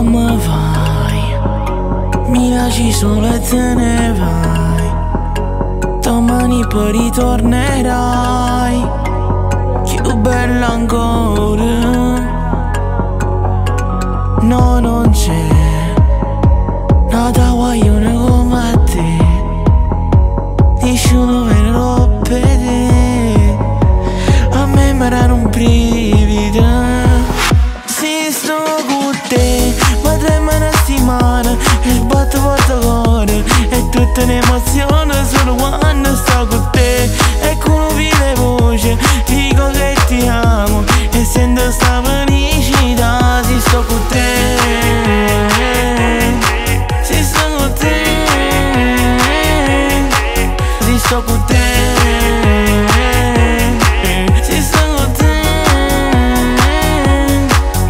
come vai? Mi lasci sola e te ne vai. Domani poi ritornerai, più bella ancora. No, non c'è nata guaglione come te. Nessuno me ne roppe te. A me mi era un brivido. Il botto volta cuore e tutta un'emozione, solo quando sto con te. E con una voce dico che ti amo, e sento sta felicità se sto con te. Se sto con te. Se sto con te. Se sto con te.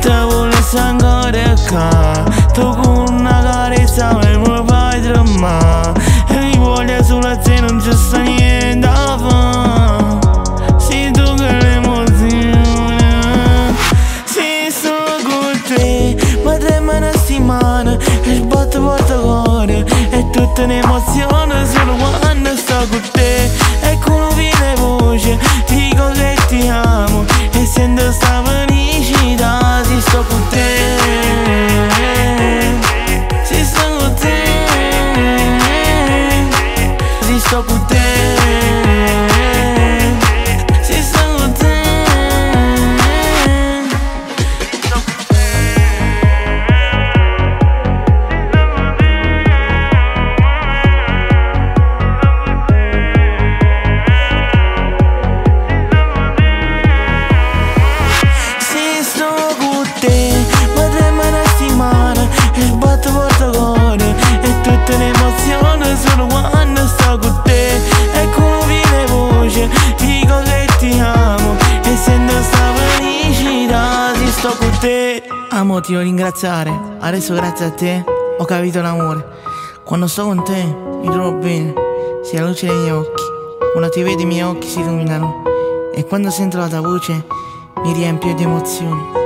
Te volessi ancora qua, tu con una carezza me lo fai tremare. E mi voglio sulla te, non c'è sta niente da fare. Sei tu che l'emozione. Se sto con te, ma trema una settimana. E il botto porta cuore, è tutta un'emozione, solo quando sto con te. E con una fine voce dico che ti amo, e sento sta felicità se sto con te. Sto con te, amo, ti devo ringraziare. Adesso grazie a te ho capito l'amore. Quando sto con te mi trovo bene. Sei la luce dei miei occhi. Quando ti vedi i miei occhi si illuminano. E quando sento la tua voce mi riempio di emozioni.